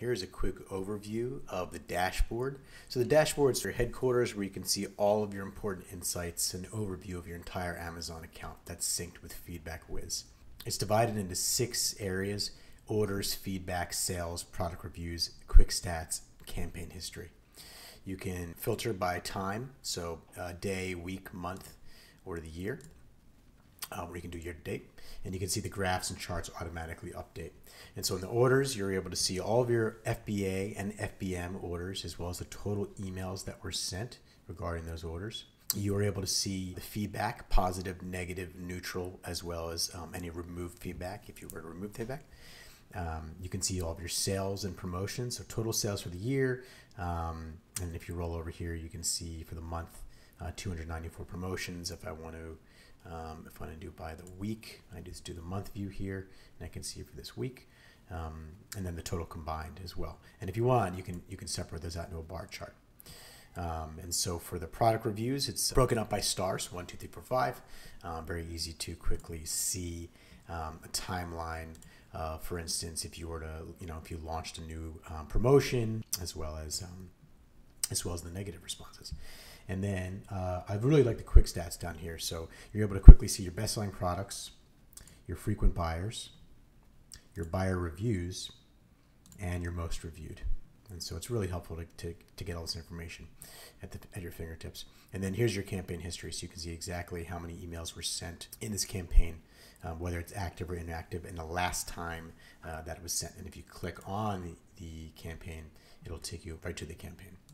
here's a quick overview of the dashboard. So the dashboard is your headquarters where you can see all of your important insights and overview of your entire Amazon account that's synced with FeedbackWiz. It's divided into 6 areas: orders, feedback, sales, product reviews, quick stats, campaign history. You can filter by time, so day, week, month, or the year, where you can do year to date, and you can see the graphs and charts automatically update. And so in the orders, you're able to see all of your FBA and FBM orders, as well as the total emails that were sent regarding those orders. You are able to see the feedback, positive, negative, neutral, as well as any removed feedback, if you were to remove feedback. You can see all of your sales and promotions, so total sales for the year, and if you roll over here, you can see for the month, 294 promotions. If I want to do by the week, I just do the month view here, and I can see for this week, and then the total combined as well. And if you want, you can separate those out into a bar chart. And so for the product reviews, it's broken up by stars, 1, 2, 3, 4, 5. Very easy to quickly see a timeline. For instance, if you were to, if you launched a new promotion, as well as the negative responses. And then I really like the quick stats down here. So you're able to quickly see your best-selling products, your frequent buyers, your buyer reviews, and your most reviewed. And so it's really helpful to get all this information at your fingertips. And then here's your campaign history, so you can see exactly how many emails were sent in this campaign, whether it's active or inactive, and the last time that it was sent. And if you click on the campaign, it'll take you right to the campaign.